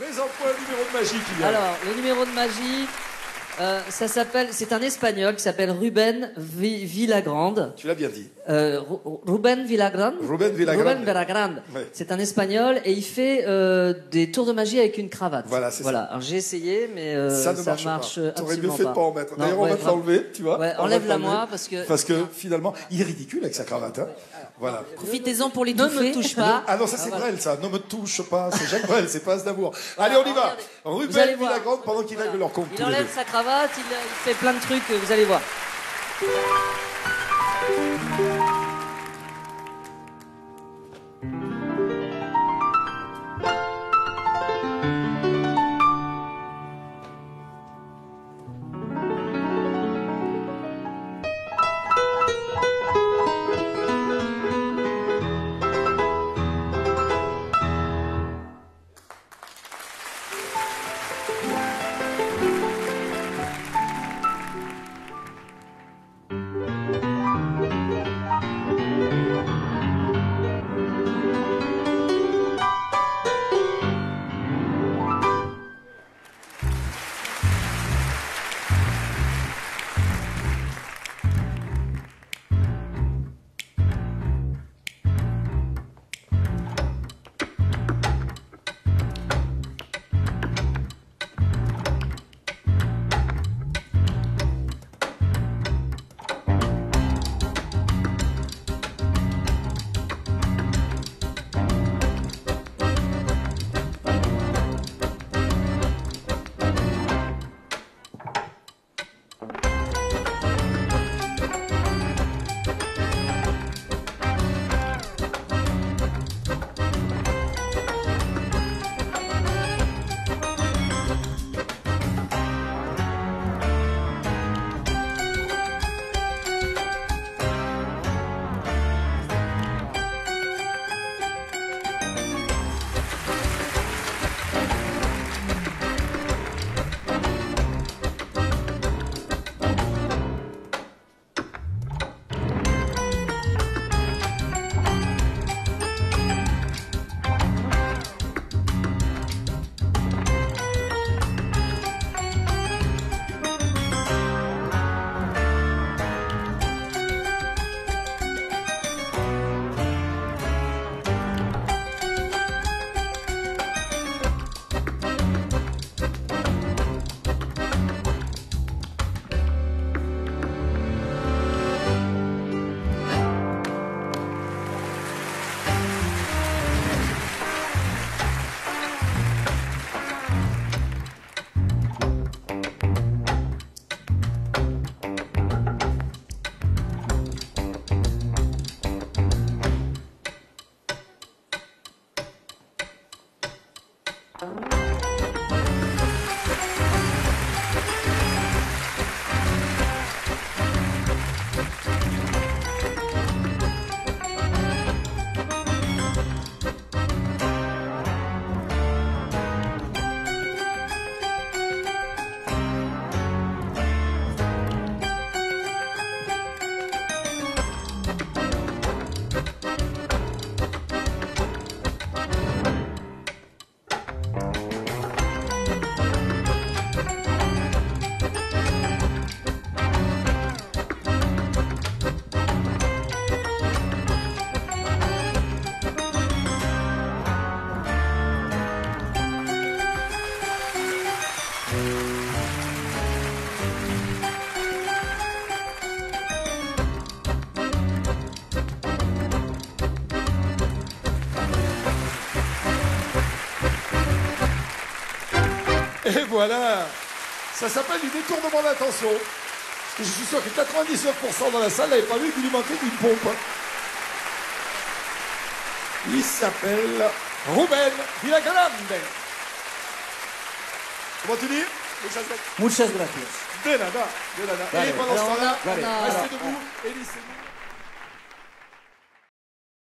Mais en point, le numéro de magie qu'il y a. Alors, le numéro de magie, ça s'appelle, c'est un Espagnol qui s'appelle Rubén Vilagrand. Tu l'as bien dit. Rubén Vilagrand. Rubén Vilagrand. Rubén Vilagrand. Oui. C'est un Espagnol et il fait des tours de magie avec une cravate. Voilà, c'est ça. Alors, j'ai essayé, mais ça ne marche pas. T'aurais mieux fait de pas en mettre. D'ailleurs, on va te l'enlever, tu vois. Ouais, enlève-la moi parce que finalement, il est ridicule avec sa cravate. Hein. Voilà. Profitez-en pour les toucher. Ne me touche pas. Ah non, ça c'est Brel, ça. Ne me touche pas. C'est Jacques Brel, c'est pas Aznavour. Allez, on y va. Rubén Vilagrand, pendant qu'il règle leur compte. Il enlève sa cravate, il fait plein de trucs, vous allez voir. Et voilà, ça s'appelle du détournement d'attention. Je suis sûr que 99% dans la salle n'avaient pas vu qu'il lui manquait une pompe. Il s'appelle Rubén Vilagrand. Comment tu dis? Muchas gracias. De nada, de nada. Et pendant ce temps-là, restez debout et laissez-nous.